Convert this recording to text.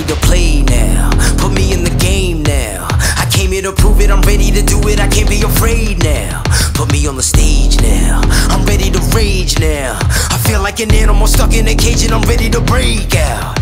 ready to play now. Put me in the game now. I came here to prove it, I'm ready to do it. I can't be afraid now. Put me on the stage now. I'm ready to rage now. I feel like an animal stuck in a cage and I'm ready to break out.